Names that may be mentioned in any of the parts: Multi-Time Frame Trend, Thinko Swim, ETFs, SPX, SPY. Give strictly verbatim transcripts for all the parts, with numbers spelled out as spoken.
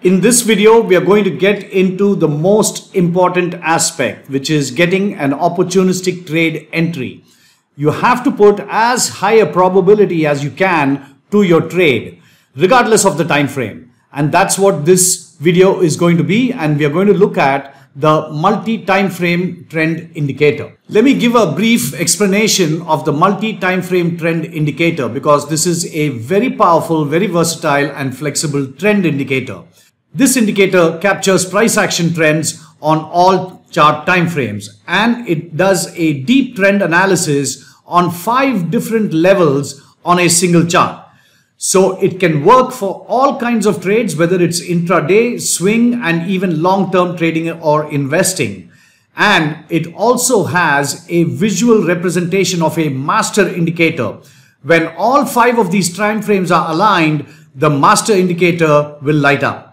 In this video, we are going to get into the most important aspect, which is getting an opportunistic trade entry. You have to put as high a probability as you can to your trade, regardless of the time frame. And that's what this video is going to be. And we are going to look at the multi-time frame trend indicator. Let me give a brief explanation of the multi-time frame trend indicator, because this is a very powerful, very versatile and flexible trend indicator. This indicator captures price action trends on all chart time frames, and it does a deep trend analysis on five different levels on a single chart. So it can work for all kinds of trades, whether it's intraday, swing, and even long-term trading or investing. And it also has a visual representation of a master indicator. When all five of these time frames are aligned, the master indicator will light up.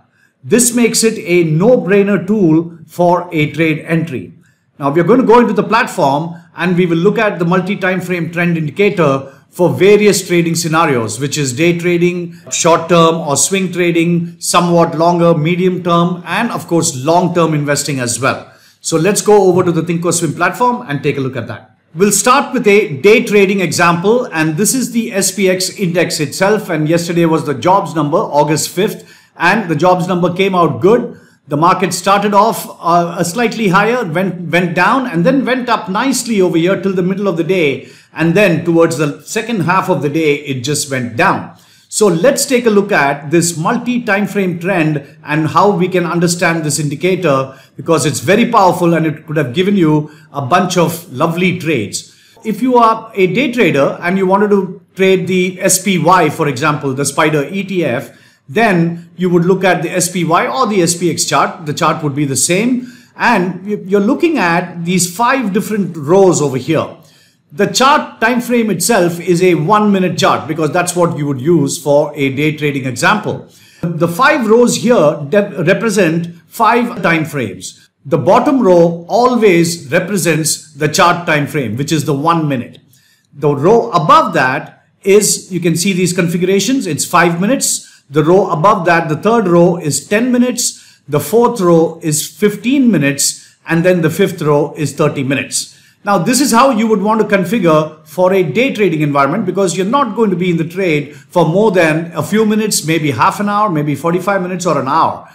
This makes it a no-brainer tool for a trade entry. Now we are going to go into the platform and we will look at the multi-time frame trend indicator for various trading scenarios, which is day trading, short-term or swing trading, somewhat longer, medium-term, and of course long-term investing as well. So let's go over to the Thinko Swim platform and take a look at that. We'll start with a day trading example, and this is the S P X index itself, and yesterday was the jobs number, August fifth. And the jobs number came out good. The market started off uh, slightly higher, went, went down, and then went up nicely over here till the middle of the day. And then towards the second half of the day, it just went down. So let's take a look at this multi-time frame trend and how we can understand this indicator, because it's very powerful and it could have given you a bunch of lovely trades. If you are a day trader and you wanted to trade the S P Y, for example, the spider E T F, then you would look at the S P Y or the S P X chart. The chart would be the same. And you're looking at these five different rows over here. The chart time frame itself is a one minute chart, because that's what you would use for a day trading example. The five rows here represent five time frames. The bottom row always represents the chart time frame, which is the one minute. The row above that is, you can see these configurations, it's five minutes. The row above that, the third row, is ten minutes, the fourth row is fifteen minutes, and then the fifth row is thirty minutes. Now, this is how you would want to configure for a day trading environment, because you're not going to be in the trade for more than a few minutes, maybe half an hour, maybe forty-five minutes or an hour.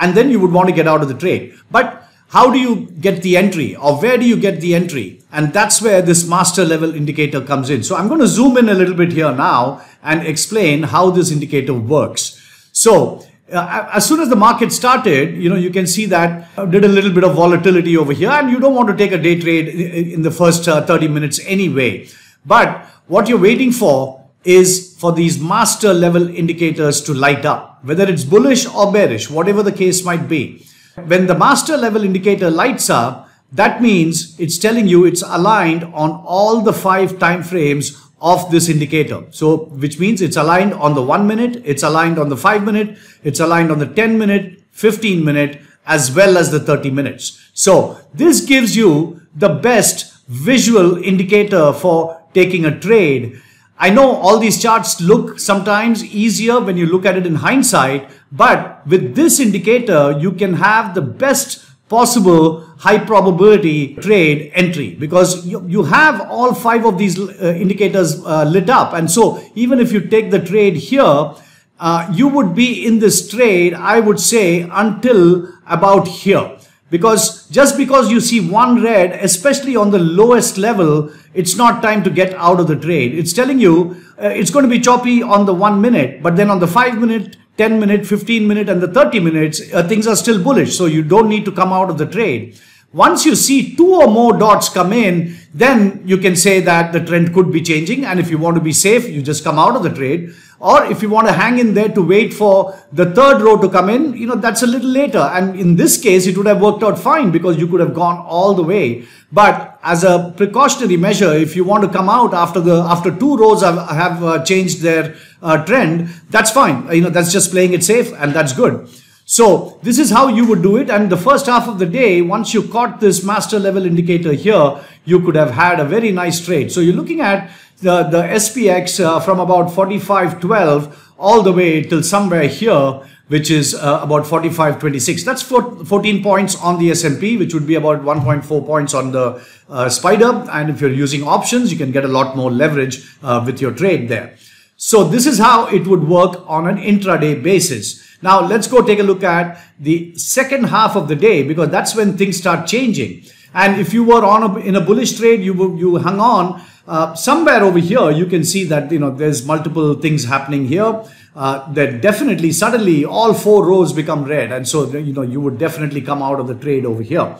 And then you would want to get out of the trade. But how do you get the entry, or where do you get the entry? And that's where this master level indicator comes in. So I'm going to zoom in a little bit here now and explain how this indicator works. So uh, as soon as the market started, you know, you can see that I did a little bit of volatility over here, and you don't want to take a day trade in the first uh, thirty minutes anyway. But what you're waiting for is for these master level indicators to light up, whether it's bullish or bearish, whatever the case might be. When the master level indicator lights up, that means it's telling you it's aligned on all the five time frames of this indicator. So, which means it's aligned on the one minute, it's aligned on the five minute, it's aligned on the ten minute, fifteen minute, as well as the thirty minutes. So this gives you the best visual indicator for taking a trade. I know all these charts look sometimes easier when you look at it in hindsight, but with this indicator, you can have the best possible high probability trade entry, because you, you have all five of these uh, indicators uh, lit up. And so even if you take the trade here, uh, you would be in this trade, I would say, until about here. Because just because you see one red, especially on the lowest level, it's not time to get out of the trade. It's telling you uh, it's going to be choppy on the one minute, but then on the five minute, ten minute, fifteen minute, and the thirty minutes, uh, things are still bullish. So you don't need to come out of the trade. Once you see two or more dots come in, then you can say that the trend could be changing. And if you want to be safe, you just come out of the trade. Or if you want to hang in there to wait for the third row to come in, you know, that's a little later. And in this case, it would have worked out fine, because you could have gone all the way. But as a precautionary measure, if you want to come out after the after two rows have, have uh, changed their uh, trend, that's fine. You know, that's just playing it safe, and that's good. So this is how you would do it. And the first half of the day, once you caught this master level indicator here, you could have had a very nice trade. So you're looking at the, the S P X uh, from about forty-five twelve all the way till somewhere here, which is uh, about forty-five twenty-six. That's fourteen points on the S and P, which would be about one point four points on the uh, spider. And if you're using options, you can get a lot more leverage uh, with your trade there. So this is how it would work on an intraday basis. Now let's go take a look at the second half of the day, because that's when things start changing. And if you were on a, in a bullish trade, you you hung on uh, somewhere over here. You can see that, you know, there's multiple things happening here. Uh, that definitely suddenly all four rows become red, and so, you know, you would definitely come out of the trade over here.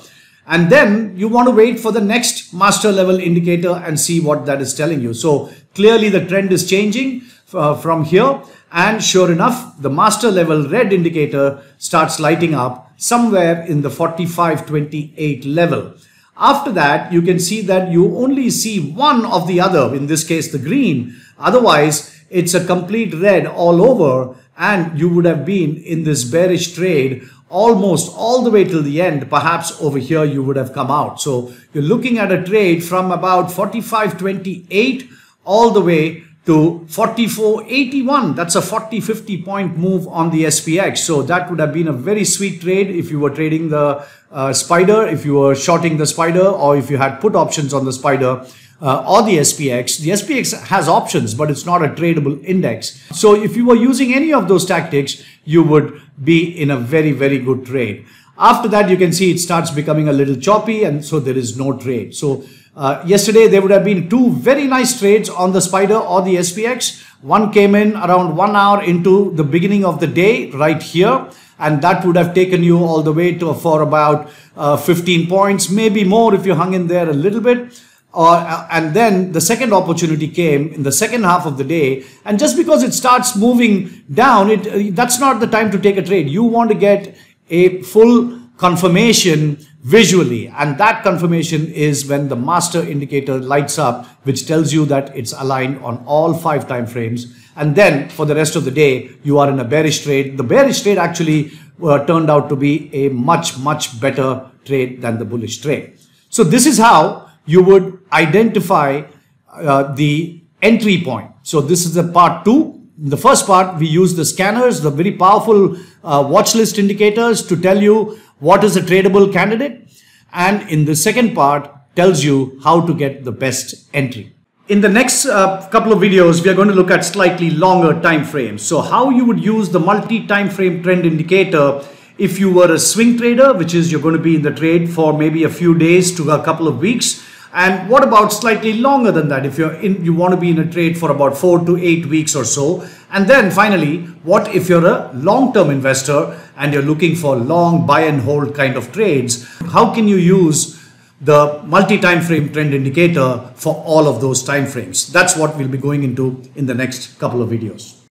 And then you want to wait for the next master level indicator and see what that is telling you. So clearly the trend is changing uh, from here. And sure enough, the master level red indicator starts lighting up somewhere in the forty-five twenty-eight level. After that, you can see that you only see one of the other, in this case, the green. Otherwise, it's a complete red all over, and you would have been in this bearish trade almost all the way till the end. Perhaps over here you would have come out. So you're looking at a trade from about forty-five twenty-eight all the way to forty-four eighty-one. That's a forty fifty point move on the S P X. So that would have been a very sweet trade if you were trading the uh, spider, if you were shorting the spider, or if you had put options on the spider uh, or the S P X. The S P X has options, but it's not a tradable index. So if you were using any of those tactics, you would be in a very, very good trade. After that, you can see it starts becoming a little choppy, and so there is no trade. So uh, yesterday, there would have been two very nice trades on the spider or the S P X. One came in around one hour into the beginning of the day right here, and that would have taken you all the way to for about uh, fifteen points, maybe more if you hung in there a little bit. Uh, and then the second opportunity came in the second half of the day. And just because it starts moving down, it uh, that's not the time to take a trade. You want to get a full confirmation visually, and that confirmation is when the master indicator lights up, which tells you that it's aligned on all five time frames. And then for the rest of the day, you are in a bearish trade. The bearish trade actually uh, turned out to be a much, much better trade than the bullish trade. So this is how you would identify uh, the entry point. So this is the part two. In the first part, we use the scanners, the very powerful uh, watch list indicators, to tell you what is a tradable candidate. And in the second part, tells you how to get the best entry. In the next uh, couple of videos, we are going to look at slightly longer time frames. So how you would use the multi-time frame trend indicator if you were a swing trader, which is you're going to be in the trade for maybe a few days to a couple of weeks. And what about slightly longer than that? If you're in, you want to be in a trade for about four to eight weeks or so. And then finally, what if you're a long-term investor and you're looking for long buy and hold kind of trades? How can you use the multi-time frame trend indicator for all of those time frames? That's what we'll be going into in the next couple of videos.